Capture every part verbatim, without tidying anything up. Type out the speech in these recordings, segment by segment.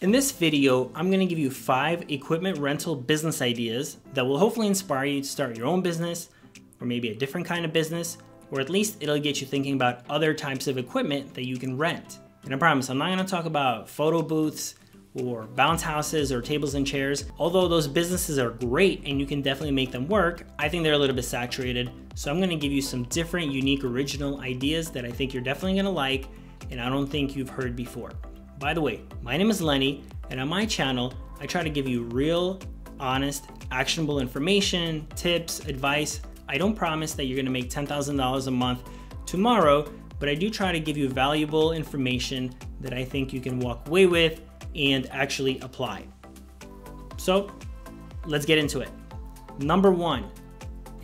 In this video, I'm going to give you five equipment rental business ideas that will hopefully inspire you to start your own business, or maybe a different kind of business, or at least it'll get you thinking about other types of equipment that you can rent. And I promise, I'm not going to talk about photo booths or bounce houses or tables and chairs. Although those businesses are great and you can definitely make them work, I think they're a little bit saturated. So I'm going to give you some different, unique, original ideas that I think you're definitely going to like and I don't think you've heard before. By the way, my name is Lenny, and on my channel, I try to give you real, honest, actionable information, tips, advice. I don't promise that you're gonna make ten thousand dollars a month tomorrow, but I do try to give you valuable information that I think you can walk away with and actually apply. So let's get into it. Number one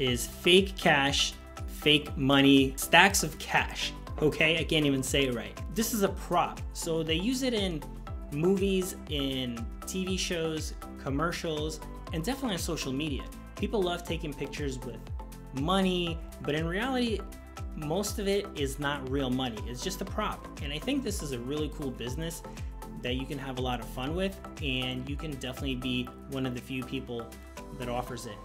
is fake cash, fake money, stacks of cash. Okay, I can't even say it right. This is a prop. So they use it in movies, in T V shows, commercials, and definitely on social media. People love taking pictures with money, but in reality, most of it is not real money. It's just a prop. And I think this is a really cool business that you can have a lot of fun with, and you can definitely be one of the few people that offers it.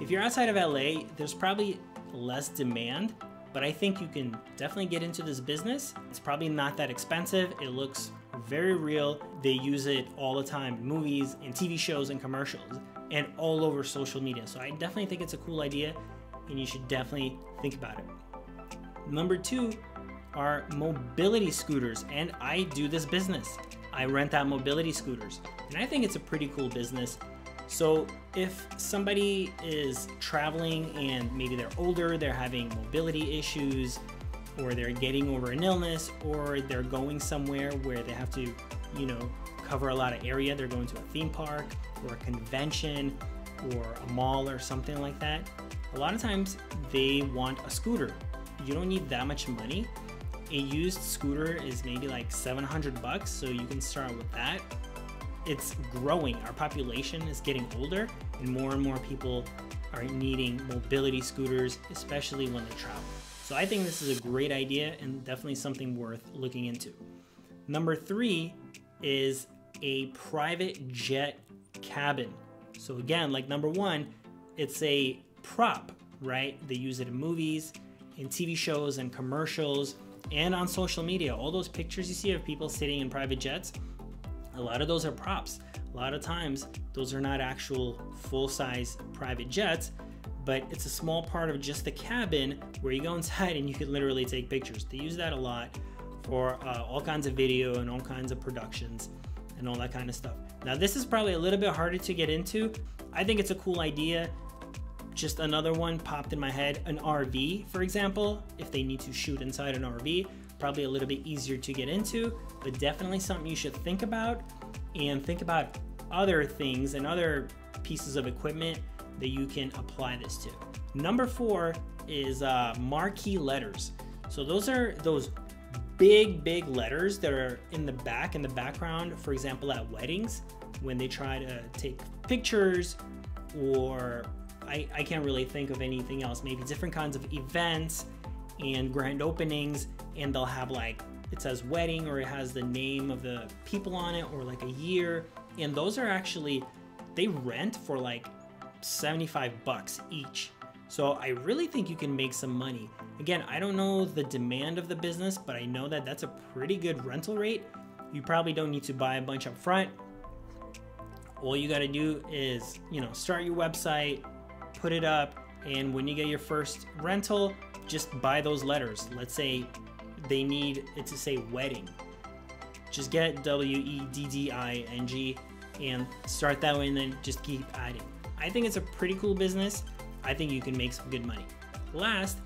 If you're outside of L A, there's probably less demand, but I think you can definitely get into this business. It's probably not that expensive. It looks very real. They use it all the time in movies and T V shows and commercials and all over social media. So I definitely think it's a cool idea and you should definitely think about it. Number two are mobility scooters. And I do this business. I rent out mobility scooters and I think it's a pretty cool business. So if somebody is traveling and maybe they're older, they're having mobility issues, or they're getting over an illness, or they're going somewhere where they have to, you know, cover a lot of area, they're going to a theme park or a convention or a mall or something like that, a lot of times they want a scooter. You don't need that much money. A used scooter is maybe like seven hundred bucks, so you can start with that. It's growing. Our population is getting older and more and more people are needing mobility scooters, especially when they travel. So I think this is a great idea and definitely something worth looking into. Number three is a private jet cabin. So again, like number one, it's a prop, right? They use it in movies, in T V shows and commercials, and on social media. All those pictures you see of people sitting in private jets, a lot of those are props. A lot of times, those are not actual full-size private jets, but it's a small part of just the cabin where you go inside and you can literally take pictures. They use that a lot for uh, all kinds of video and all kinds of productions and all that kind of stuff. Now, this is probably a little bit harder to get into. I think it's a cool idea. Just another one popped in my head, an R V, for example, if they need to shoot inside an R V. Probably a little bit easier to get into, but definitely something you should think about, and think about other things and other pieces of equipment that you can apply this to. Number four is uh, marquee letters. So those are those big, big letters that are in the back, in the background, for example, at weddings, when they try to take pictures, or I, I can't really think of anything else, maybe different kinds of events and grand openings, and they'll have like, it says wedding, or it has the name of the people on it, or like a year. And those are actually, they rent for like seventy-five bucks each. So I really think you can make some money. Again, I don't know the demand of the business, but I know that that's a pretty good rental rate. You probably don't need to buy a bunch up front. All you gotta do is, you know, start your website, put it up, and when you get your first rental, just buy those letters. Let's say they need it to say wedding. Just get W E D D I N G and start that way, and then just keep adding. I think it's a pretty cool business. I think you can make some good money. Last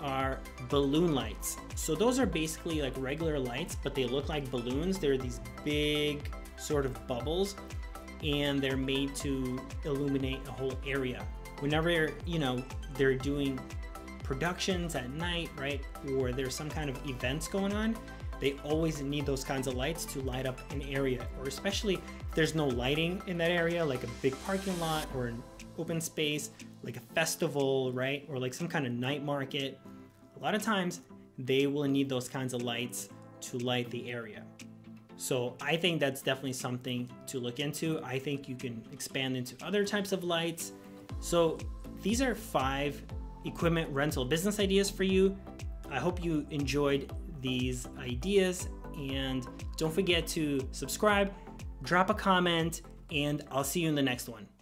are balloon lights. So those are basically like regular lights, but they look like balloons. They're these big sort of bubbles, and they're made to illuminate a whole area. Whenever, you know, they're doing productions at night, right, or there's some kind of events going on, they always need those kinds of lights to light up an area, or especially if there's no lighting in that area, like a big parking lot or an open space, like a festival, right, or like some kind of night market. A lot of times they will need those kinds of lights to light the area. So I think that's definitely something to look into. I think you can expand into other types of lights. So these are five equipment rental business ideas for you. I hope you enjoyed these ideas, and don't forget to subscribe, drop a comment, and I'll see you in the next one.